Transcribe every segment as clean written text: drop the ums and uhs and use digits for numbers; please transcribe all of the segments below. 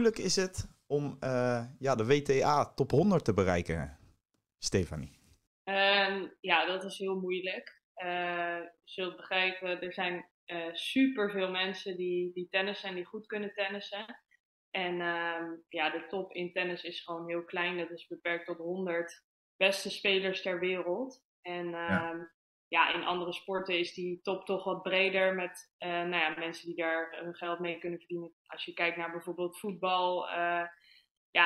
moeilijk is het om de WTA top 100 te bereiken, Stéphanie? Ja, dat is heel moeilijk. Je zult begrijpen, er zijn superveel mensen die tennissen en die goed kunnen tennissen. En de top in tennis is gewoon heel klein. Dat is beperkt tot 100 beste spelers ter wereld. En in andere sporten is die top toch wat breder met mensen die daar hun geld mee kunnen verdienen. Als je kijkt naar bijvoorbeeld voetbal.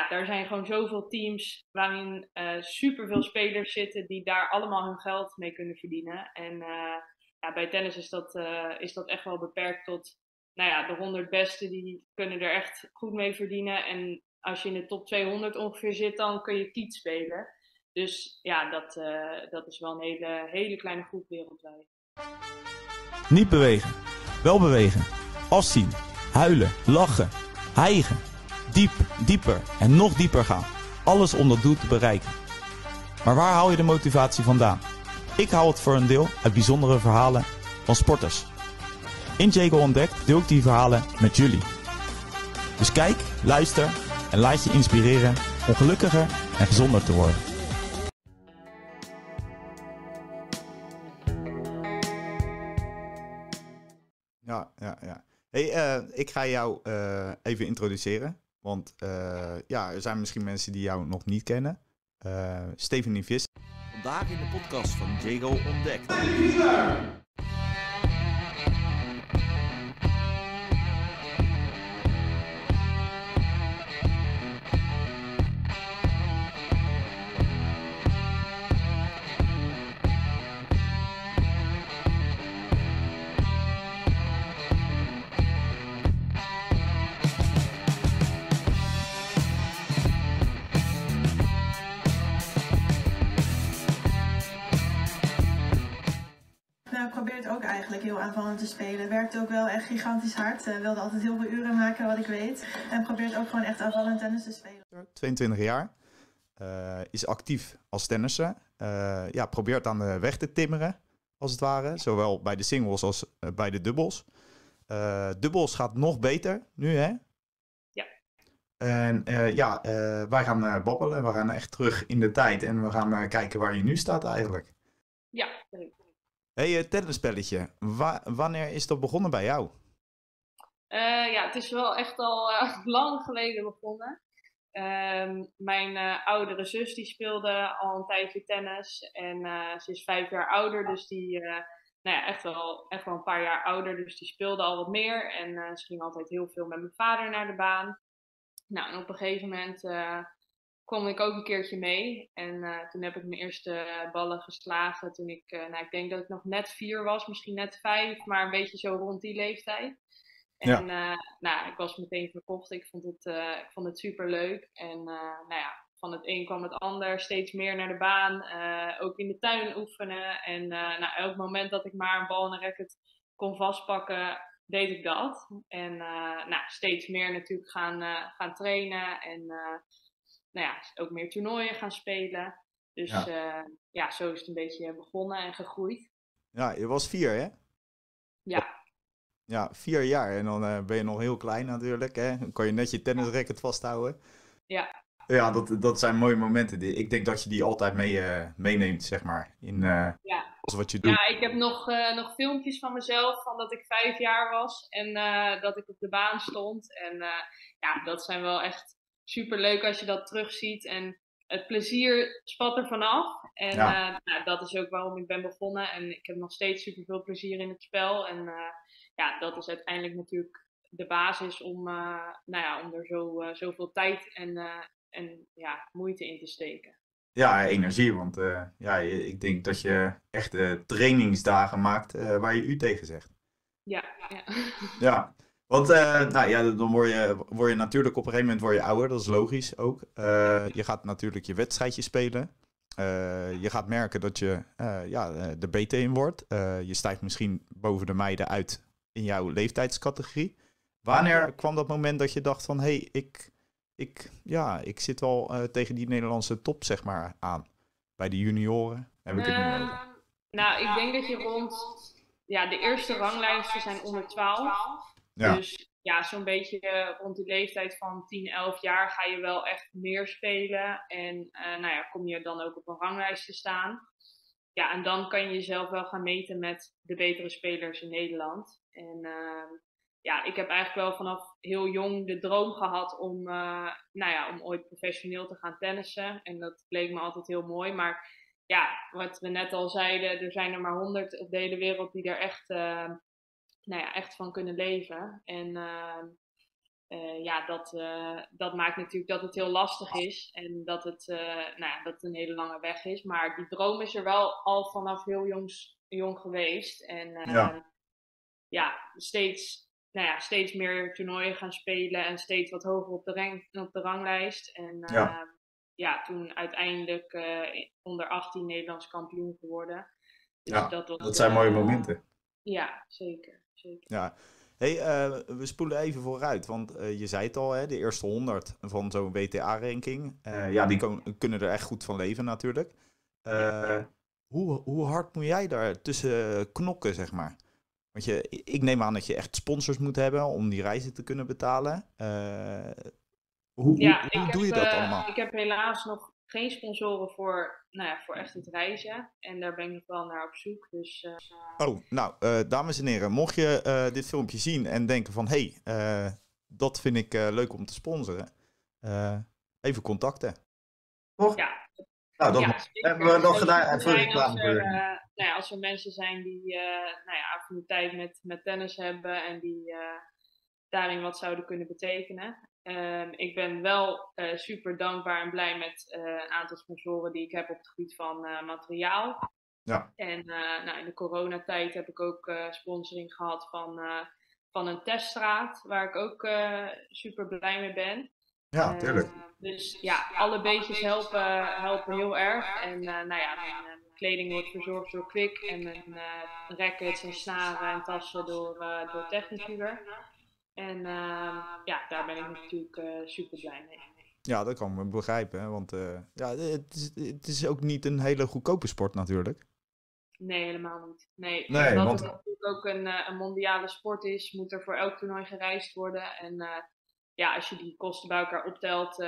Daar zijn gewoon zoveel teams waarin superveel spelers zitten die daar allemaal hun geld mee kunnen verdienen. En bij tennis is dat echt wel beperkt tot... de 100 beste die kunnen er echt goed mee verdienen. En als je in de top 200 ongeveer zit, dan kun je kiet spelen. Dus ja, dat is wel een hele, hele kleine groep wereldwijd. Niet bewegen. Wel bewegen. Afzien. Huilen. Lachen. Hijgen. Diep, dieper en nog dieper gaan. Alles om dat doel te bereiken. Maar waar haal je de motivatie vandaan? Ik haal het voor een deel uit bijzondere verhalen van sporters. In DiegoOntdekt deel ik die verhalen met jullie. Dus kijk, luister en laat je inspireren om gelukkiger en gezonder te worden. Ja. Hey, ik ga jou even introduceren. Want er zijn misschien mensen die jou nog niet kennen. Stéphanie Visscher. Vandaag in de podcast van DiegoOntdekt. Heel aanvallend te spelen. Werkte ook wel echt gigantisch hard. Wilde altijd heel veel uren maken, wat ik weet. En probeert ook gewoon echt aanvallend tennis te spelen. 22 jaar. Is actief als tennisser. Probeert aan de weg te timmeren, als het ware. Zowel bij de singles als bij de dubbels. Dubbels gaat nog beter nu, hè? Ja. En wij gaan babbelen. We gaan echt terug in de tijd. En we gaan kijken waar je nu staat eigenlijk. Ja, zeker. Hey, het tennisspelletje. Wanneer is dat begonnen bij jou? Het is wel echt al lang geleden begonnen. Mijn oudere zus die speelde al een tijdje tennis. En ze is 5 jaar ouder, dus die echt wel een paar jaar ouder. Dus die speelde al wat meer. En ze ging altijd heel veel met mijn vader naar de baan. Nou, en op een gegeven moment kwam ik ook een keertje mee. En toen heb ik mijn eerste ballen geslagen. Toen ik, ik denk dat ik nog net 4 was, misschien net 5, maar een beetje zo rond die leeftijd. En ik was meteen verkocht. Ik vond het superleuk. En van het een kwam het ander. Steeds meer naar de baan. Ook in de tuin oefenen. En elk moment dat ik maar een bal en een racket kon vastpakken, deed ik dat. En steeds meer natuurlijk gaan trainen. En... ook meer toernooien gaan spelen. Dus zo is het een beetje begonnen en gegroeid. Ja, je was 4, hè? Ja. Ja, 4 jaar. En dan ben je nog heel klein natuurlijk, hè? Dan kan je net je tennisracket vasthouden. Ja. Ja, dat zijn mooie momenten. Ik denk dat je die altijd meeneemt, zeg maar. In alles wat je doet. Ja, ik heb nog filmpjes van mezelf, van dat ik 5 jaar was. En dat ik op de baan stond. En dat zijn wel echt... super leuk als je dat terugziet en het plezier spat er vanaf. En dat is ook waarom ik ben begonnen. En ik heb nog steeds super veel plezier in het spel. En dat is uiteindelijk natuurlijk de basis om, om er zoveel tijd en moeite in te steken. Ja, energie. Want ik denk dat je echt trainingsdagen maakt waar je u tegen zegt. Ja. Ja. Want dan word je natuurlijk op een gegeven moment ouder, dat is logisch ook. Je gaat natuurlijk je wedstrijdje spelen. Je gaat merken dat je er beter in wordt. Je stijgt misschien boven de meiden uit in jouw leeftijdscategorie. Wanneer kwam dat moment dat je dacht van, hey, ik zit wel tegen die Nederlandse top, zeg maar, aan? Bij de junioren heb ik het niet over. Ik denk dat je rond de eerste ranglijsten zijn onder 12. Ja. Dus ja, zo'n beetje rond die leeftijd van 10, 11 jaar ga je wel echt meer spelen. En nou ja, kom je dan ook op een ranglijst te staan. Ja, en dan kan je jezelf wel gaan meten met de betere spelers in Nederland. En ja, ik heb eigenlijk wel vanaf heel jong de droom gehad om, nou ja, om ooit professioneel te gaan tennissen. En dat leek me altijd heel mooi. Maar ja, wat we net al zeiden, er zijn er maar 100 op de hele wereld die er echt... nou ja, echt van kunnen leven. En ja, dat maakt natuurlijk dat het heel lastig is. En dat het, nou ja, dat het een hele lange weg is. Maar die droom is er wel al vanaf heel jong geweest. En ja, steeds, nou ja, steeds meer toernooien gaan spelen. En steeds wat hoger op de ranglijst. En ja, toen uiteindelijk onder 18 Nederlands kampioen geworden. Dus ja, dat zijn mooie momenten. Ja, zeker. Ja. Hey, we spoelen even vooruit, want je zei het al, hè, de eerste 100 van zo'n WTA-ranking, ja, die kunnen er echt goed van leven natuurlijk. Ja. Hoe hard moet jij daar tussen knokken, zeg maar? Want ik neem aan dat je echt sponsors moet hebben om die reizen te kunnen betalen. Hoe doe je dat allemaal? Ik heb helaas nog geen sponsoren voor, nou ja, voor echt het reizen. En daar ben ik wel naar op zoek. Dus, dames en heren, mocht je dit filmpje zien en denken van... Hé, dat vind ik leuk om te sponsoren. Even contacten. Toch? Ja. Nou, dat hebben we nog gedaan. Als er mensen zijn die nou ja, affiniteit met tennis hebben... en die daarin wat zouden kunnen betekenen... ik ben wel super dankbaar en blij met een aantal sponsoren die ik heb op het gebied van materiaal. Ja. En nou, in de coronatijd heb ik ook sponsoring gehad van een teststraat, waar ik ook super blij mee ben. Ja, tuurlijk. Dus ja, alle beetjes helpen heel erg. En nou ja, mijn kleding wordt verzorgd door Quick en mijn rackets en snaren en tassen door Technifibre. En ja, daar ben ik natuurlijk super blij mee. Ja, dat kan ik begrijpen. Hè? Want ja, het is ook niet een hele goedkope sport natuurlijk. Nee, helemaal niet. Nee, omdat het natuurlijk ook een mondiale sport is, moet er voor elk toernooi gereisd worden. En ja, als je die kosten bij elkaar optelt,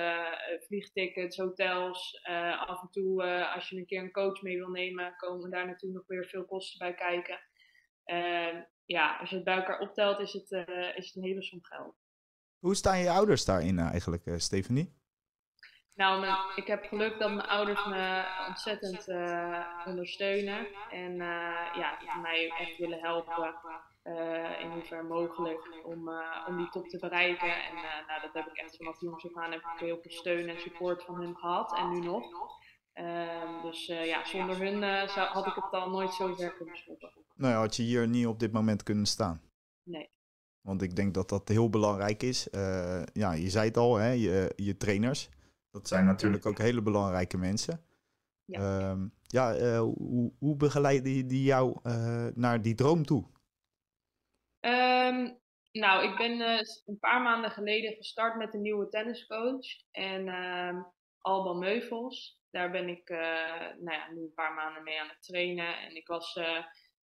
vliegtickets, hotels, af en toe als je een keer een coach mee wil nemen, komen daar natuurlijk nog weer veel kosten bij kijken. Ja, als je het bij elkaar optelt, is het een hele som geld. Hoe staan je ouders daarin eigenlijk, Stéphanie? Nou, ik heb geluk dat mijn ouders me ontzettend ondersteunen. En ja, die mij echt willen helpen in hoever mogelijk om die top te bereiken. En nou, dat heb ik echt vanaf jongs af aan, heb ik heel veel steun en support van hun gehad en nu nog. Dus ja, zonder hun had ik het al nooit zo ver kunnen stoppen. Nou ja, had je hier niet op dit moment kunnen staan. Nee. Want ik denk dat dat heel belangrijk is. Ja, je zei het al, hè, je trainers. Dat zijn natuurlijk ook hele belangrijke mensen. Ja, hoe begeleiden die jou naar die droom toe? Nou, ik ben een paar maanden geleden gestart met een nieuwe tenniscoach. En Alban Meufels. Daar ben ik nou ja, nu een paar maanden mee aan het trainen. En ik was...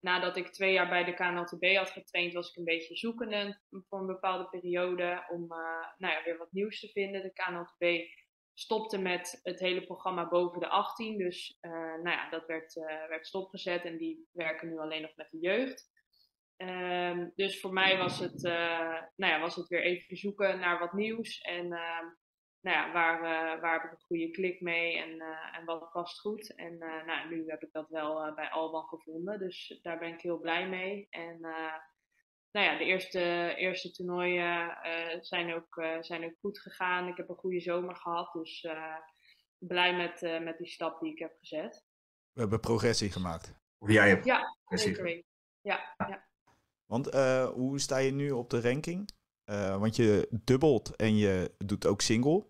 nadat ik 2 jaar bij de KNLTB had getraind, was ik een beetje zoekende voor een bepaalde periode om nou ja, weer wat nieuws te vinden. De KNLTB stopte met het hele programma boven de 18, dus nou ja, dat werd stopgezet en die werken nu alleen nog met de jeugd. Dus voor mij was het weer even zoeken naar wat nieuws en nou ja, waar heb ik een goede klik mee en wat past goed. En nou, nu heb ik dat wel bij Alban gevonden. Dus daar ben ik heel blij mee. En nou ja, de eerste toernooien zijn ook goed gegaan. Ik heb een goede zomer gehad. Dus blij met die stap die ik heb gezet. We hebben progressie gemaakt. Of jij hebt progressie gemaakt. Ja. Want hoe sta je nu op de ranking? Want je dubbelt en je doet ook single.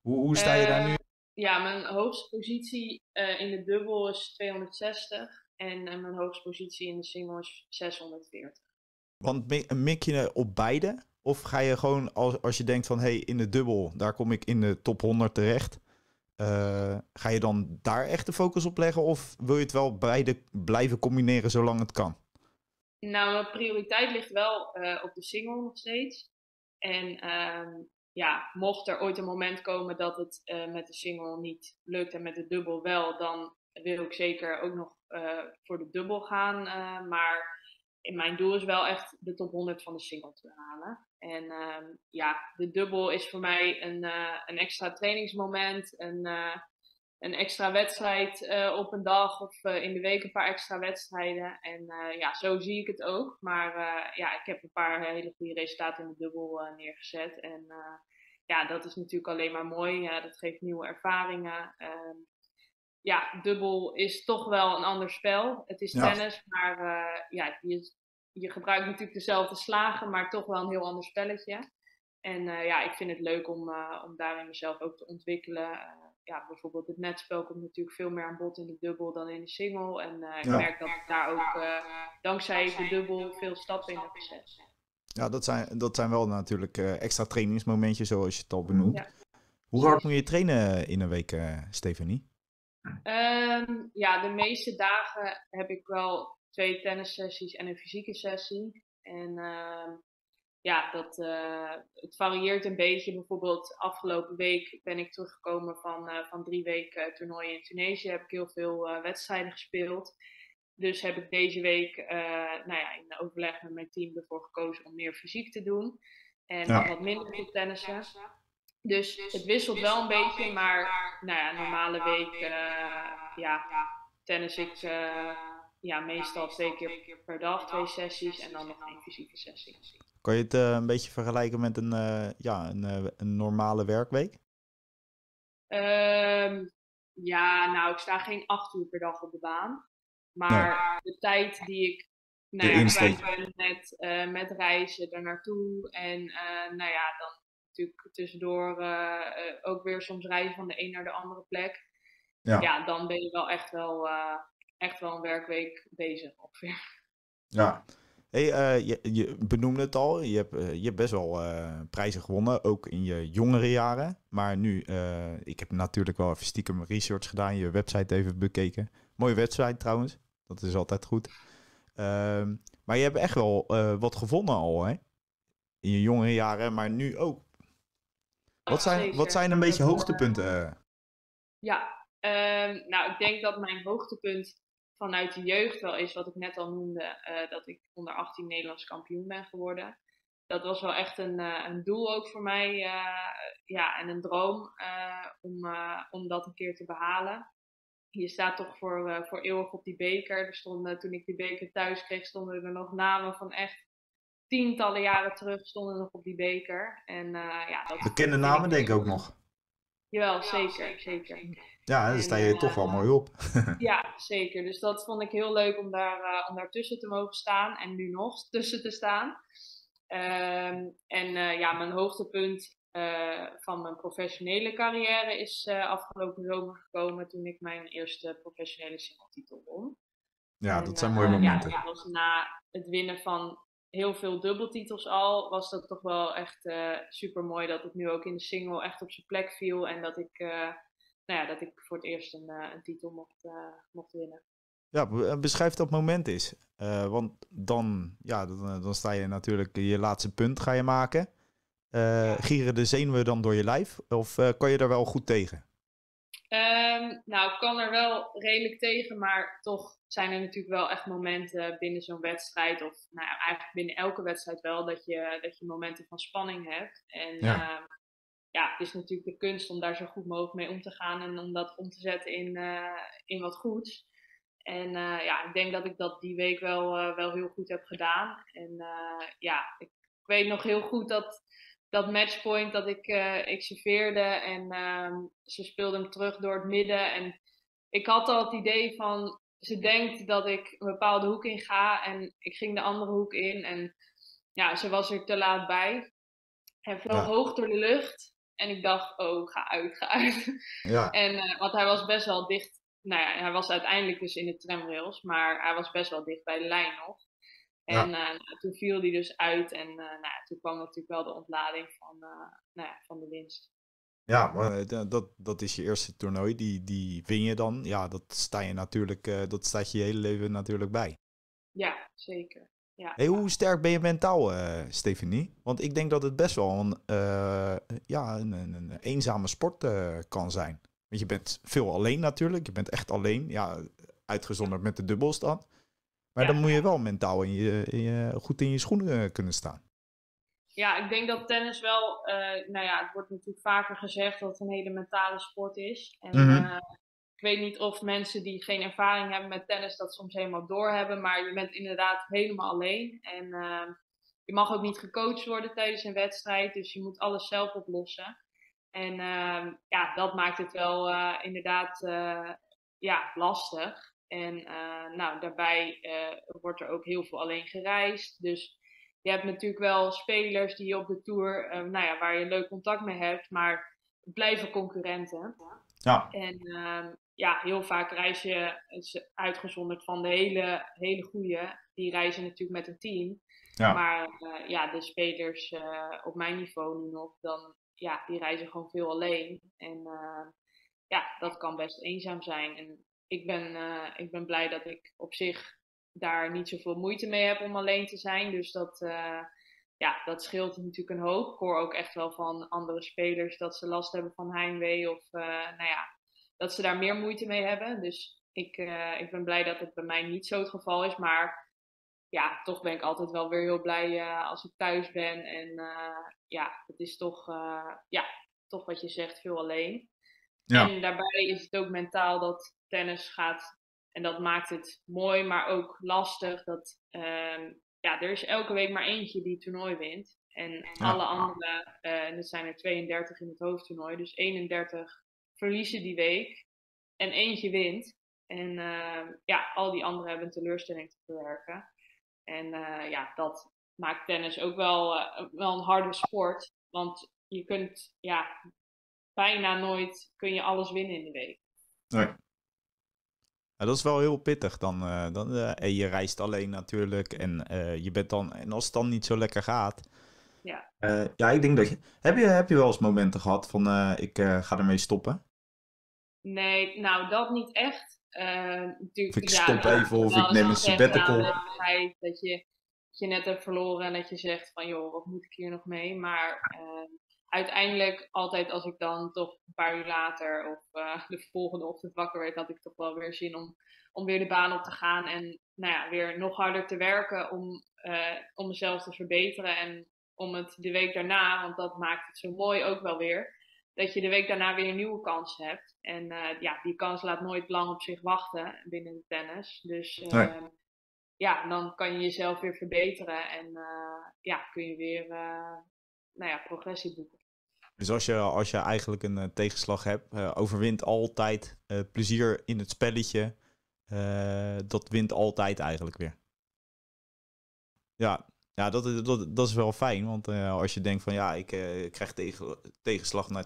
Hoe sta je daar nu? Ja, mijn hoogste positie in de dubbel is 260. En mijn hoogste positie in de single is 640. Want mik je op beide? Of ga je gewoon, als je denkt van... Hey, in de dubbel, daar kom ik in de top 100 terecht. Ga je dan daar echt de focus op leggen? Of wil je het wel beide blijven combineren zolang het kan? Nou, mijn prioriteit ligt wel op de single nog steeds. En ja, mocht er ooit een moment komen dat het met de single niet lukt en met de dubbel wel, dan wil ik zeker ook nog voor de dubbel gaan. Maar mijn doel is wel echt de top 100 van de single te halen. En ja, de dubbel is voor mij een extra trainingsmoment, een extra wedstrijd op een dag of in de week een paar extra wedstrijden. En ja, zo zie ik het ook. Maar ja, ik heb een paar hele goede resultaten in de dubbel neergezet. En ja, dat is natuurlijk alleen maar mooi. Dat geeft nieuwe ervaringen. Ja, dubbel is toch wel een ander spel. Het is tennis, ja. Maar ja, je gebruikt natuurlijk dezelfde slagen, maar toch wel een heel ander spelletje. En ja, ik vind het leuk om daarin mezelf ook te ontwikkelen. Ja, bijvoorbeeld het netspel komt natuurlijk veel meer aan bod in de dubbel dan in de single. En ik merk dat ik daar ook dankzij de dubbel veel stappen in heb gezet. Ja, dat zijn wel natuurlijk extra trainingsmomentjes, zoals je het al benoemt. Ja. Hoe hard moet je trainen in een week, Stéphanie? Ja, de meeste dagen heb ik wel 2 tennissessies en een fysieke sessie. En ja, het varieert een beetje. Bijvoorbeeld afgelopen week ben ik teruggekomen van 3 weken toernooien in Tunesië. Heb ik heel veel wedstrijden gespeeld. Dus heb ik deze week nou ja, in overleg met mijn team ervoor gekozen om meer fysiek te doen. En wat minder te tennissen. Dus het wisselt wel een beetje, maar nou ja, normale week tennis ik ja, meestal 2 keer per dag, 2 sessies en dan nog een fysieke sessie. Kan je het een beetje vergelijken met een normale werkweek? Ja, nou, ik sta geen 8 uur per dag op de baan. Maar de tijd die ik kwijt ben met reizen daar naartoe en nou ja, dan natuurlijk tussendoor ook weer soms reizen van de een naar de andere plek. Ja, dan ben je wel echt wel een werkweek bezig ongeveer. Ja. Hey, je benoemde het al, je hebt best wel prijzen gewonnen, ook in je jongere jaren. Maar nu, ik heb natuurlijk wel even stiekem research gedaan, je website even bekeken. Mooie website trouwens, dat is altijd goed. Maar je hebt echt wel wat gewonnen al, hè? In je jongere jaren, maar nu ook. Wat zijn een beetje hoogtepunten? Ja, nou, ik denk dat mijn hoogtepunt vanuit de jeugd wel is, wat ik net al noemde, dat ik onder 18 Nederlands kampioen ben geworden. Dat was wel echt een doel ook voor mij, ja, en een droom om dat een keer te behalen. Je staat toch voor eeuwig op die beker. Er stonden, toen ik die beker thuis kreeg, stonden er nog namen van echt tientallen jaren terug stonden nog op die beker. En, ja, dat bekende namen denk ik ook nog. Jawel, zeker. Ja, daar sta je toch wel mooi op. Ja, zeker. Dus dat vond ik heel leuk om daar tussen te mogen staan. En nu nog tussen te staan. En ja, mijn hoogtepunt van mijn professionele carrière is afgelopen zomer gekomen toen ik mijn eerste professionele singletitel won. Ja, en, dat zijn mooie momenten. Ja, was na het winnen van heel veel dubbeltitels al, was dat toch wel echt super mooi dat het nu ook in de single echt op zijn plek viel. En dat ik, nou ja, dat ik voor het eerst een titel mocht winnen. Ja, beschrijf dat moment eens. Want dan, ja, dan sta je natuurlijk, je laatste punt ga je maken. Gieren de zenuwen dan door je lijf? Of kan je daar wel goed tegen? Nou, ik kan er wel redelijk tegen, maar toch zijn er natuurlijk wel echt momenten binnen zo'n wedstrijd, of nou ja, eigenlijk binnen elke wedstrijd wel, dat je momenten van spanning hebt. En ja, het is natuurlijk de kunst om daar zo goed mogelijk mee om te gaan en om dat om te zetten in wat goeds. En ja, ik denk dat ik dat die week wel heel goed heb gedaan. En ja, ik weet nog heel goed dat matchpoint dat ik serveerde en ze speelde hem terug door het midden. En ik had al het idee van, ze denkt dat ik een bepaalde hoek in ga en ik ging de andere hoek in. En ja, ze was er te laat bij. Hij vloog hoog door de lucht en ik dacht, oh, ga uit. Ja. En, want hij was best wel dicht. Nou ja, hij was uiteindelijk dus in de tramrails, maar hij was best wel dicht bij de lijn nog. En toen viel die dus uit en nou ja, toen kwam natuurlijk wel de ontlading van de winst. Ja, maar dat is je eerste toernooi, die win je dan. Ja, dat staat je hele leven natuurlijk bij. Ja, zeker. Ja. Hey, hoe sterk ben je mentaal, Stéphanie? Want ik denk dat het best wel een eenzame sport kan zijn. Want je bent veel alleen natuurlijk. Je bent echt alleen. Ja, uitgezonderd met de dubbels dan. Maar ja, dan moet je wel mentaal goed in je schoenen kunnen staan. Ja, ik denk dat tennis wel... het wordt natuurlijk vaker gezegd dat het een hele mentale sport is. En ik weet niet of mensen die geen ervaring hebben met tennis dat soms helemaal doorhebben. Maar je bent inderdaad helemaal alleen. En je mag ook niet gecoacht worden tijdens een wedstrijd. Dus je moet alles zelf oplossen. En dat maakt het wel lastig. En daarbij wordt er ook heel veel alleen gereisd. Dus je hebt natuurlijk wel spelers die je op de tour, waar je leuk contact mee hebt. Maar het blijven concurrenten. Ja. En heel vaak reis je, uitgezonderd van de hele goede, die reizen natuurlijk met een team. Ja. Maar de spelers op mijn niveau nu nog, die reizen gewoon veel alleen. En dat kan best eenzaam zijn. En ik ben blij dat ik op zich daar niet zoveel moeite mee heb om alleen te zijn. Dus dat scheelt natuurlijk een hoop. Ik hoor ook echt wel van andere spelers dat ze last hebben van heimwee. Of dat ze daar meer moeite mee hebben. Dus ik ben blij dat het bij mij niet zo het geval is. Maar ja, toch ben ik altijd wel weer heel blij als ik thuis ben. En het is toch wat je zegt, veel alleen. Ja. En daarbij is het ook mentaal dat tennis gaat. En dat maakt het mooi, maar ook lastig. Dat er is elke week maar eentje die het toernooi wint. En alle anderen, en er zijn er 32 in het hoofdtoernooi. Dus 31 verliezen die week. En eentje wint. En al die anderen hebben een teleurstelling te verwerken. En dat maakt tennis ook wel een harde sport. Want je kunt bijna nooit kun je alles winnen in de week. Nee. Ja, dat is wel heel pittig dan. En je reist alleen natuurlijk. En je bent dan. En als het dan niet zo lekker gaat. Ja, ik denk dat je. Heb je wel eens momenten gehad van ik ga ermee stoppen? Nee, nou dat niet echt. Natuurlijk, of ik stop even of ik neem een sabbatical. Dat je net hebt verloren en dat je zegt van joh, wat moet ik hier nog mee? Maar uiteindelijk, altijd als ik dan toch een paar uur later of de volgende ochtend wakker werd, had ik toch wel weer zin om weer de baan op te gaan en weer nog harder te werken om mezelf te verbeteren. En om het de week daarna, want dat maakt het zo mooi ook wel weer, dat je de week daarna weer een nieuwe kans hebt. En die kans laat nooit lang op zich wachten binnen de tennis. Dus dan kan je jezelf weer verbeteren en kun je weer... progressie boeken. Dus als je eigenlijk een tegenslag hebt, overwint altijd plezier in het spelletje. Dat wint altijd eigenlijk weer. Ja dat is wel fijn. Want als je denkt van ik krijg tegenslag na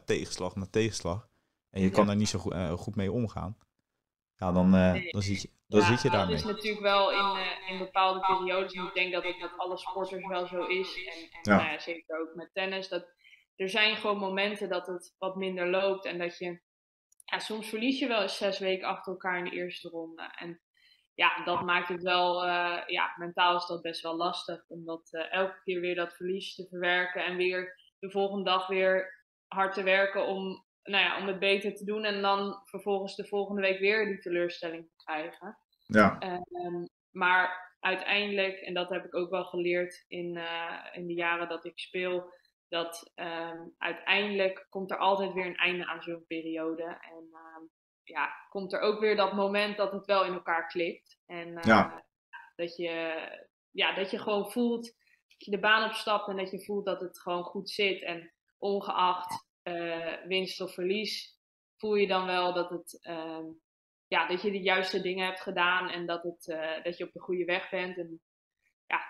tegenslag. En je kan er niet zo goed mee omgaan. Ja, dan zit je daarmee. Dat is natuurlijk wel in bepaalde periodes. En ik denk dat het met alle sporters wel zo is. En zeker ook met tennis. Dat, er zijn gewoon momenten dat het wat minder loopt. En dat je... Ja, soms verlies je wel eens 6 weken achter elkaar in de eerste ronde. En dat maakt het wel... mentaal is dat best wel lastig. Omdat elke keer weer dat verlies te verwerken. En weer de volgende dag weer hard te werken om... om het beter te doen en dan vervolgens de volgende week weer die teleurstelling te krijgen. Ja. Maar uiteindelijk, en dat heb ik ook wel geleerd in de jaren dat ik speel, dat uiteindelijk komt er altijd weer een einde aan zo'n periode. En komt er ook weer dat moment dat het wel in elkaar klikt. En dat je gewoon voelt, dat je de baan opstapt en dat je voelt dat het gewoon goed zit. En ongeacht... winst of verlies, voel je dan wel dat het dat je de juiste dingen hebt gedaan en dat het dat je op de goede weg bent en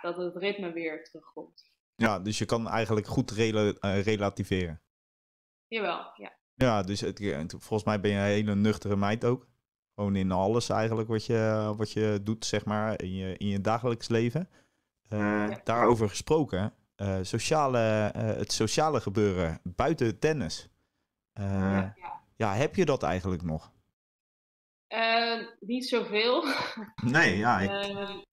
dat het ritme weer terugkomt. Ja, dus je kan eigenlijk goed relativeren. Jawel, ja. Ja, dus volgens mij ben je een hele nuchtere meid ook. Gewoon in alles eigenlijk wat je doet, zeg maar, in je dagelijks leven. Daarover gesproken. Het sociale gebeuren buiten tennis. Heb je dat eigenlijk nog? Niet zoveel. Nee, ja. Ik...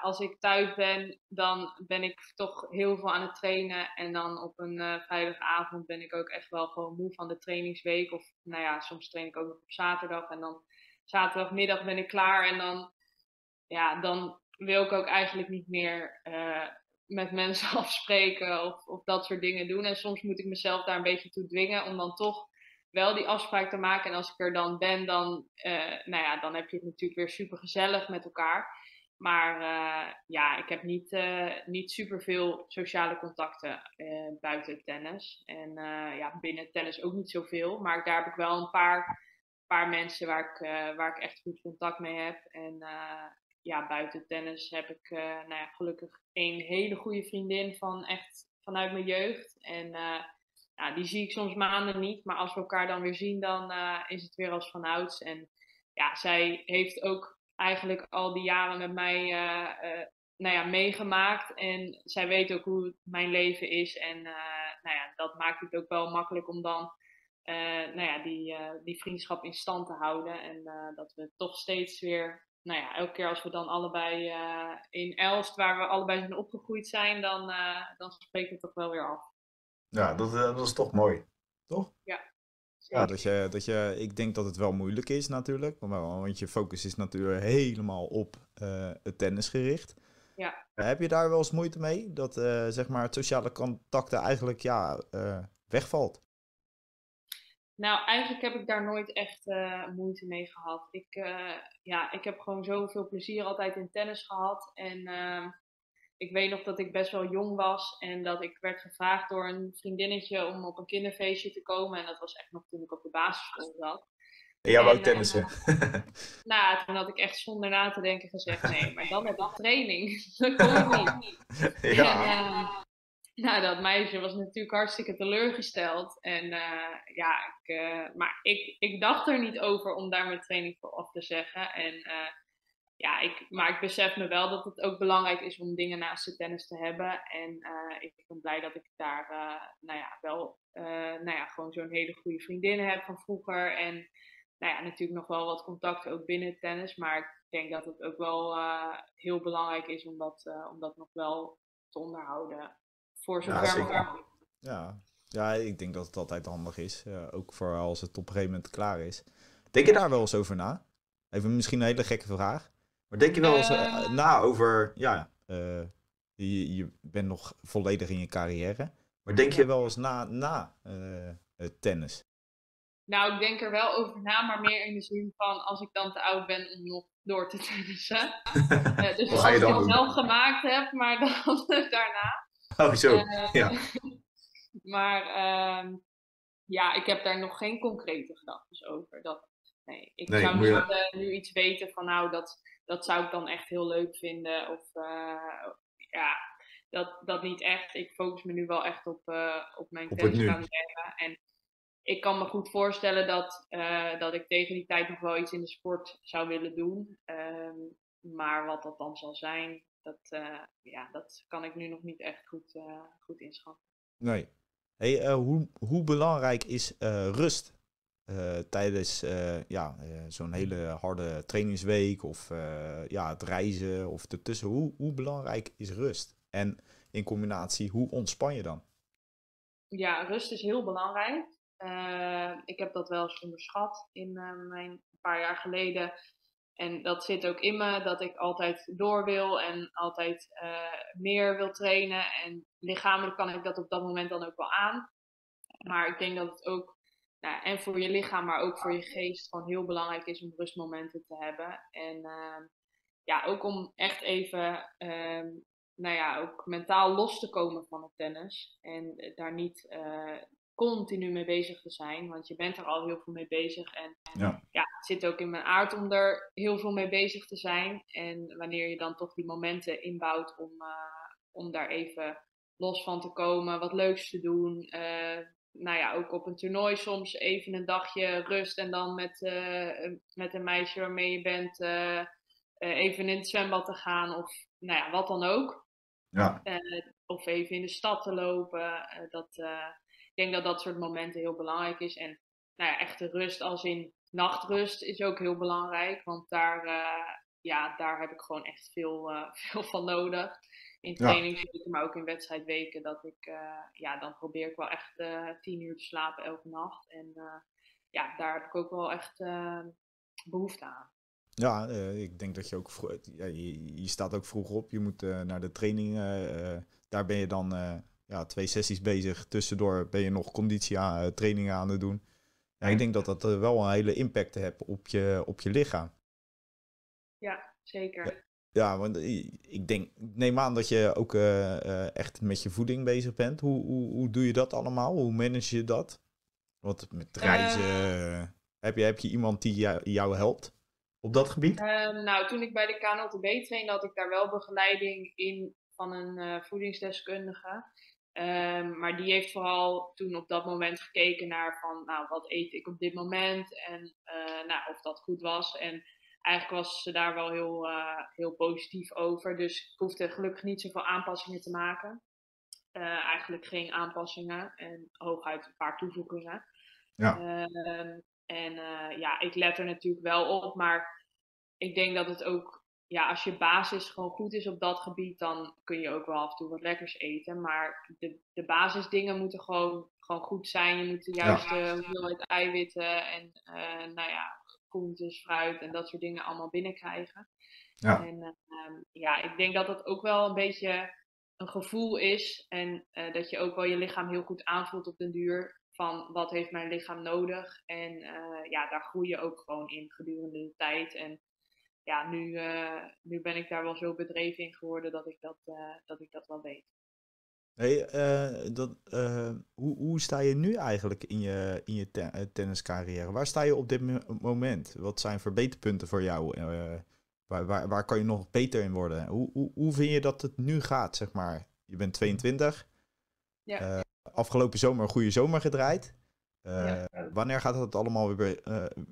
Als ik thuis ben, dan ben ik toch heel veel aan het trainen. En dan op een vrijdagavond ben ik ook echt wel gewoon moe van de trainingsweek. Of nou ja, soms train ik ook nog op zaterdag. En dan zaterdagmiddag ben ik klaar. En dan, ja, dan wil ik ook eigenlijk niet meer met mensen afspreken of dat soort dingen doen. En soms moet ik mezelf daar een beetje toe dwingen om dan toch wel die afspraak te maken. En als ik er dan ben, dan, dan heb je het natuurlijk weer super gezellig met elkaar. Maar ik heb niet superveel sociale contacten buiten tennis. En binnen tennis ook niet zoveel. Maar daar heb ik wel een paar mensen waar ik echt goed contact mee heb. En buiten tennis heb ik gelukkig een hele goede vriendin vanuit mijn jeugd. En die zie ik soms maanden niet. Maar als we elkaar dan weer zien, dan is het weer als vanouds. En ja, zij heeft ook eigenlijk al die jaren met mij meegemaakt. En zij weet ook hoe mijn leven is. En dat maakt het ook wel makkelijk om dan die vriendschap in stand te houden. En dat we toch steeds weer, elke keer als we dan allebei in Elst, waar we allebei zijn opgegroeid zijn, dan spreken we het toch wel weer af. Ja, dat is toch mooi, toch? Ja. Ja, dat je, ik denk dat het wel moeilijk is natuurlijk, want je focus is natuurlijk helemaal op het tennis gericht. Ja. Heb je daar wel eens moeite mee, dat het sociale contacten eigenlijk wegvalt? Nou, eigenlijk heb ik daar nooit echt moeite mee gehad. Ik heb gewoon zoveel plezier altijd in tennis gehad en ik weet nog dat ik best wel jong was en dat ik werd gevraagd door een vriendinnetje om op een kinderfeestje te komen. En dat was echt nog toen ik op de basisschool zat. Jij wou tennissen. Toen had ik echt zonder na te denken gezegd, nee, maar dan heb ik training. Dat kon ik niet. Ja. En, dat meisje was natuurlijk hartstikke teleurgesteld. En ik dacht er niet over om daar mijn training voor af te zeggen. En ik besef me wel dat het ook belangrijk is om dingen naast de tennis te hebben. En ik ben blij dat ik daar gewoon zo'n hele goede vriendin heb van vroeger. En natuurlijk nog wel wat contacten ook binnen het tennis. Maar ik denk dat het ook wel heel belangrijk is om dat nog wel te onderhouden. Voor zover mogelijk. Ja. Ja, ik denk dat het altijd handig is. Ook voor als het op een gegeven moment klaar is. Denk je daar wel eens over na? Even misschien een hele gekke vraag. Maar denk je wel eens na over... Ja, je bent nog volledig in je carrière. Maar denk je wel eens na tennis? Nou, ik denk er wel over na. Maar meer in de zin van... Als ik dan te oud ben om nog door te tennissen. Dus als ik het zelf gemaakt heb. Maar dan daarna. Oh, zo. Ja. Maar ik heb daar nog geen concrete gedachten over. Ik zou niet nu iets weten van dat zou ik dan echt heel leuk vinden. Of dat niet echt. Ik focus me nu wel echt op mijn tennis gaan leggen. En ik kan me goed voorstellen dat ik tegen die tijd nog wel iets in de sport zou willen doen. Maar wat dat dan zal zijn, dat kan ik nu nog niet echt goed inschatten. Nee. Hey, hoe belangrijk is rust? Tijdens zo'n hele harde trainingsweek of het reizen of ertussen. Hoe belangrijk is rust? En in combinatie, hoe ontspan je dan? Ja, rust is heel belangrijk. Ik heb dat wel eens onderschat in mijn paar jaar geleden. En dat zit ook in me, dat ik altijd door wil en altijd meer wil trainen. En lichamelijk kan ik dat op dat moment dan ook wel aan. Maar ik denk dat het ook en voor je lichaam, maar ook voor je geest gewoon heel belangrijk is om rustmomenten te hebben. En ook om echt even ook mentaal los te komen van het tennis. En daar niet continu mee bezig te zijn, want je bent er al heel veel mee bezig. En het zit ook in mijn aard om er heel veel mee bezig te zijn. En wanneer je dan toch die momenten inbouwt om daar even los van te komen, wat leuks te doen... ook op een toernooi soms even een dagje rust en dan met een meisje waarmee je bent even in het zwembad te gaan of wat dan ook. Ja. Of even in de stad te lopen. Ik denk dat dat soort momenten heel belangrijk is. En echte rust als in nachtrust is ook heel belangrijk, want daar ja, daar heb ik gewoon echt veel van nodig. In trainingsweken, maar ook in wedstrijdweken. Dat ik, dan probeer ik wel echt 10 uur te slapen elke nacht. En daar heb ik ook wel echt behoefte aan. Ja, ik denk dat je ook je staat ook vroeg op. Je moet naar de training. Daar ben je dan 2 sessies bezig. Tussendoor ben je nog conditietrainingen aan het doen. Ja, ik denk dat dat wel een hele impact heeft op je lichaam. Ja, zeker. Ja, want ik neem aan dat je ook echt met je voeding bezig bent. Hoe doe je dat allemaal? Hoe manage je dat? Want met reizen, heb je iemand die jou helpt op dat gebied? Toen ik bij de KNLTB trainde, had ik daar wel begeleiding in van een voedingsdeskundige. Maar die heeft vooral toen op dat moment gekeken naar van, wat eet ik op dit moment en of dat goed was. En eigenlijk was ze daar wel heel positief over. Dus ik hoefde gelukkig niet zoveel aanpassingen te maken. Eigenlijk geen aanpassingen en hooguit een paar toevoegingen. Ja. Ik let er natuurlijk wel op, maar ik denk dat het ook... Ja, als je basis gewoon goed is op dat gebied, dan kun je ook wel af en toe wat lekkers eten. Maar de basisdingen moeten gewoon goed zijn. Je moet de juiste hoeveelheid eiwitten en groentes, fruit en dat soort dingen allemaal binnenkrijgen. Ja. En ik denk dat dat ook wel een beetje een gevoel is. En dat je ook wel je lichaam heel goed aanvoelt op den duur. Van wat heeft mijn lichaam nodig? En daar groei je ook gewoon in gedurende de tijd. En ja, nu ben ik daar wel zo bedreven in geworden dat ik dat wel weet. Hey, hoe sta je nu eigenlijk in je tenniscarrière? Waar sta je op dit moment? Wat zijn verbeterpunten voor jou? Waar kan je nog beter in worden? Hoe vind je dat het nu gaat, zeg maar? Je bent 22. Ja. Afgelopen zomer een goede zomer gedraaid. Wanneer gaat dat allemaal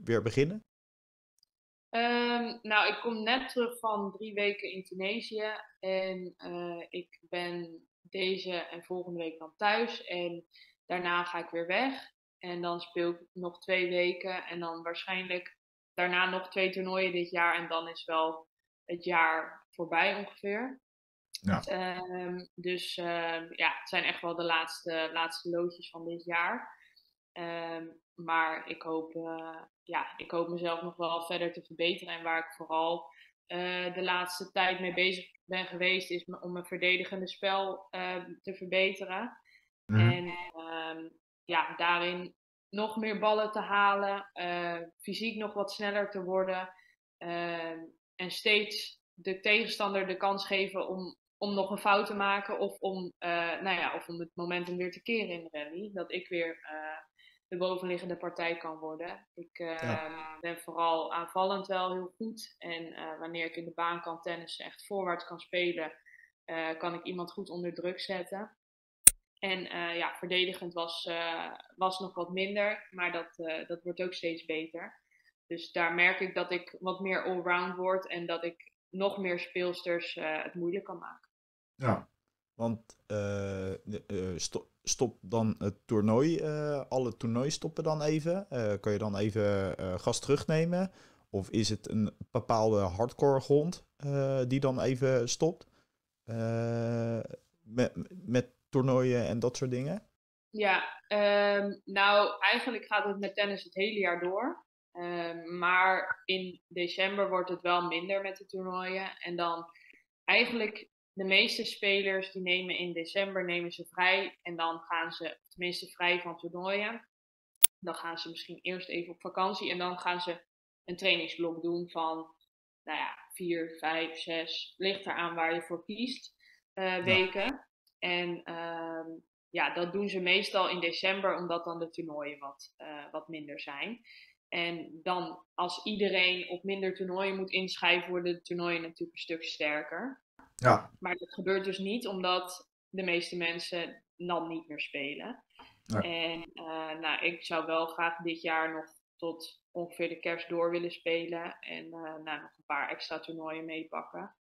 weer beginnen? Ik kom net terug van 3 weken in Tunesië en ik ben deze en volgende week dan thuis en daarna ga ik weer weg en dan speel ik nog 2 weken en dan waarschijnlijk daarna nog 2 toernooien dit jaar en dan is wel het jaar voorbij ongeveer. Ja. Het zijn echt wel de laatste loodjes van dit jaar. Maar ik hoop, mezelf nog wel verder te verbeteren. En waar ik vooral de laatste tijd mee bezig ben geweest, is om mijn verdedigende spel te verbeteren. Mm. En daarin nog meer ballen te halen, fysiek nog wat sneller te worden. En steeds de tegenstander de kans geven om nog een fout te maken of om het momentum weer te keren in de rally. Dat ik weer de bovenliggende partij kan worden. Ik ben vooral aanvallend wel heel goed. En wanneer ik in de baan kan tennissen, echt voorwaarts kan spelen, kan ik iemand goed onder druk zetten. En verdedigend was nog wat minder, maar dat wordt ook steeds beter. Dus daar merk ik dat ik wat meer allround word en dat ik nog meer speelsters het moeilijk kan maken. Ja, want stop dan het toernooi. Alle toernooien stoppen dan even. Kan je dan even gas terugnemen? Of is het een bepaalde hardcore grond die dan even stopt? Met toernooien en dat soort dingen? Ja, eigenlijk gaat het met tennis het hele jaar door. Maar in december wordt het wel minder met de toernooien. En dan eigenlijk de meeste spelers die nemen in december ze vrij. En dan gaan ze tenminste vrij van toernooien. Dan gaan ze misschien eerst even op vakantie. En dan gaan ze een trainingsblok doen van 4, 5, 6. Ligt eraan waar je voor kiest. Weken. En dat doen ze meestal in december. Omdat dan de toernooien wat minder zijn. En dan als iedereen op minder toernooien moet inschrijven, worden de toernooien natuurlijk een stuk sterker. Ja. Maar dat gebeurt dus niet, omdat de meeste mensen dan niet meer spelen. Ja. En ik zou wel graag dit jaar nog tot ongeveer de kerst door willen spelen. En nog een paar extra toernooien meepakken.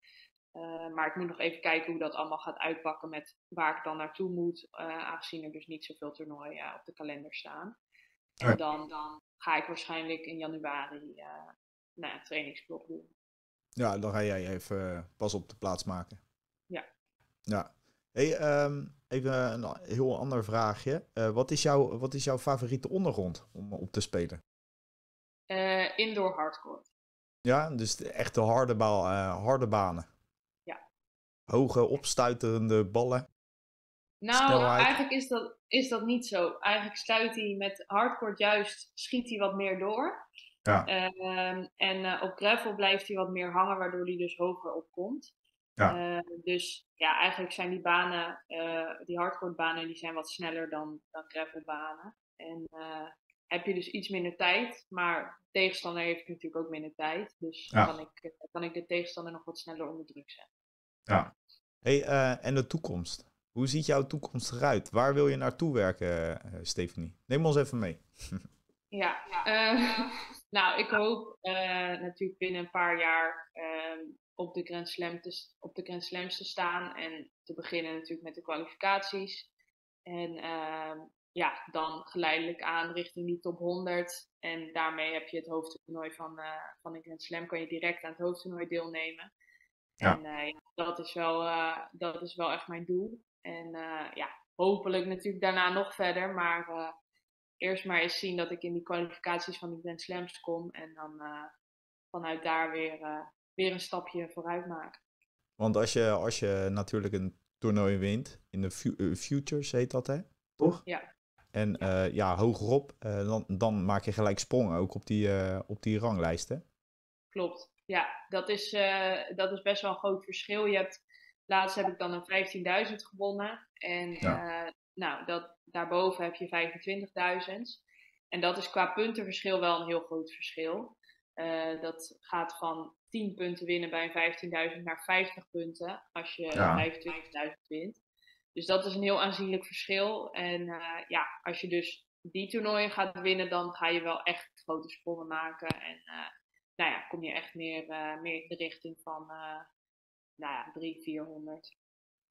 Maar ik moet nog even kijken hoe dat allemaal gaat uitpakken met waar ik dan naartoe moet. Aangezien er dus niet zoveel toernooien op de kalender staan. En dan ga ik waarschijnlijk in januari een trainingsblok doen. Ja, dan ga jij even pas op de plaats maken. Ja. Ja. Hey, even een heel ander vraagje. Wat is jouw favoriete ondergrond om op te spelen? Indoor hardcourt. Ja, dus echt de harde banen. Ja. Hoge, opstuiterende ballen. Nou, snelheid. Eigenlijk is dat niet zo. Eigenlijk stuit hij met hardcourt juist, schiet hij wat meer door. Ja. Op gravel blijft hij wat meer hangen, waardoor hij dus hoger opkomt. Ja. Dus ja, eigenlijk zijn die banen, die hardcourtbanen, die zijn wat sneller dan gravelbanen. En heb je dus iets minder tijd, maar de tegenstander heeft natuurlijk ook minder tijd. Dus ja, kan ik de tegenstander nog wat sneller onder druk zetten. Ja. Hey, en de toekomst? Hoe ziet jouw toekomst eruit? Waar wil je naartoe werken, Stéphanie? Neem ons even mee. Ja, nou, ik hoop natuurlijk binnen een paar jaar op de Grand Slams te staan. En te beginnen natuurlijk met de kwalificaties. En ja, dan geleidelijk aan richting die top 100. En daarmee heb je het hoofdtoernooi van de Grand Slam. Kan je direct aan het hoofdtoernooi deelnemen. Ja. En dat is wel echt mijn doel. En ja, hopelijk natuurlijk daarna nog verder. Maar eerst maar eens zien dat ik in die kwalificaties van die Grand Slams kom. En dan vanuit daar weer een stapje vooruit maken. Want als je natuurlijk een toernooi wint, in de Futures heet dat, hè? Toch? Ja. En ja, hogerop, dan maak je gelijk sprongen ook op die ranglijsten. Klopt. Ja, dat is best wel een groot verschil. Laatst heb ik dan een 15.000 gewonnen. En ja, nou, daarboven heb je 25.000. En dat is qua puntenverschil wel een heel groot verschil. Dat gaat van 10 punten winnen bij een 15.000 naar 50 punten als je 25.000 wint. Dus dat is een heel aanzienlijk verschil. En ja, als je dus die toernooien gaat winnen, dan ga je wel echt grote sprongen maken. En nou ja, kom je echt meer in de richting van 300, 400.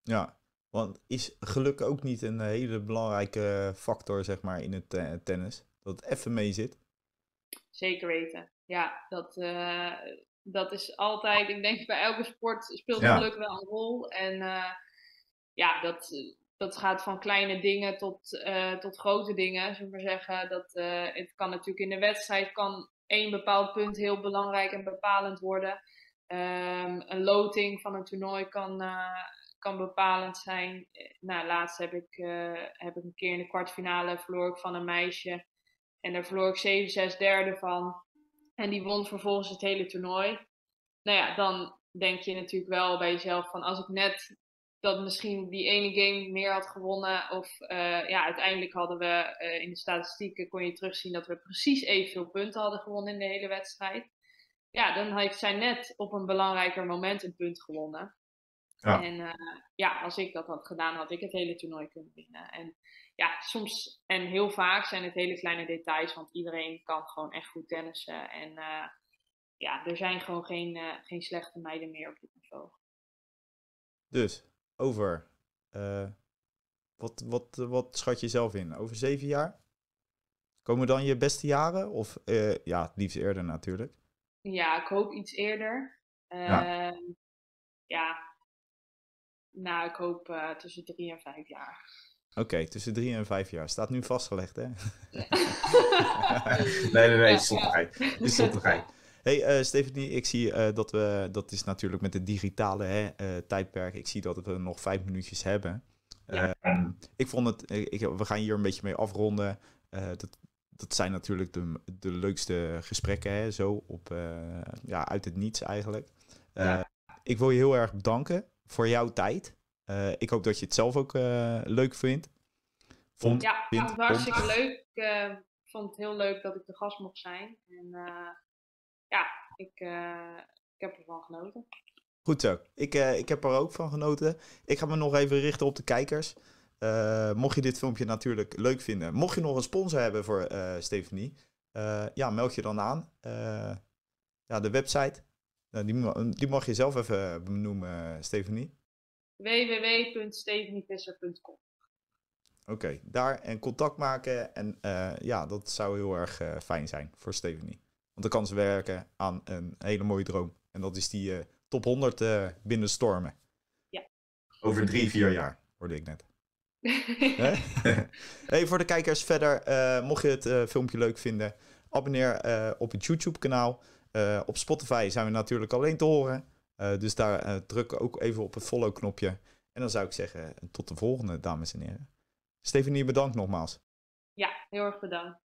Ja, want is geluk ook niet een hele belangrijke factor, zeg maar, in het tennis? Dat het even mee zit? Zeker weten. Ja, dat is altijd, ik denk bij elke sport speelt geluk wel een rol. En ja, dat gaat van kleine dingen tot grote dingen, zullen we maar zeggen. Het kan natuurlijk in de wedstrijd kan één bepaald punt heel belangrijk en bepalend worden. Een loting van een toernooi kan bepalend zijn. Nou, laatst heb ik een keer in de kwartfinale verloor ik van een meisje. En daar verloor ik 7-6 derde van. En die won vervolgens het hele toernooi. Nou ja, dan denk je natuurlijk wel bij jezelf van als ik net dat misschien die ene game meer had gewonnen. Of ja, uiteindelijk hadden we in de statistieken kon je terugzien dat we precies evenveel punten hadden gewonnen in de hele wedstrijd. Ja, dan heeft zij net op een belangrijker moment een punt gewonnen. Ja. En ja, als ik dat had gedaan, had ik het hele toernooi kunnen winnen. En ja, soms en heel vaak zijn het hele kleine details, want iedereen kan gewoon echt goed tennissen. En ja, er zijn gewoon geen slechte meiden meer op dit niveau. Dus, over wat schat je zelf in? Over 7 jaar? Komen dan je beste jaren? Of ja, het liefst eerder natuurlijk. Ja, ik hoop iets eerder. Ja, nou, ik hoop tussen 3 en 5 jaar. Oké, tussen 3 en 5 jaar. Staat nu vastgelegd, hè? Ja. nee, stoptigheid. Hey, Stéphanie, ik zie dat we, dat is natuurlijk met het digitale tijdperk, ik zie dat we nog 5 minuutjes hebben. Ik vond het, we gaan hier een beetje mee afronden. Dat zijn natuurlijk de leukste gesprekken, hè? Zo op, ja, uit het niets eigenlijk. Ik wil je heel erg bedanken voor jouw tijd. Ik hoop dat je het zelf ook leuk vindt. Het was hartstikke leuk. Ik vond het heel leuk dat ik de gast mocht zijn. En ja, ik heb ervan genoten. Goed zo. Ik heb er ook van genoten. Ik ga me nog even richten op de kijkers. Mocht je dit filmpje natuurlijk leuk vinden. Mocht je nog een sponsor hebben voor Stéphanie. Ja, meld je dan aan. Ja, de website. Die mag je zelf even benoemen, Stéphanie. www.stephanievisser.com. Oké, daar en contact maken. En ja, dat zou heel erg fijn zijn voor Stéphanie. Want dan kan ze werken aan een hele mooie droom. En dat is die top 100 binnenstormen. Ja. Over 3-4 jaar, hoorde ik net. Hey, voor de kijkers verder, mocht je het filmpje leuk vinden, abonneer op het YouTube kanaal. Op Spotify zijn we natuurlijk alleen te horen. Dus daar druk ook even op het follow knopje. En dan zou ik zeggen, tot de volgende, dames en heren. Stéphanie, bedankt nogmaals. Ja, heel erg bedankt.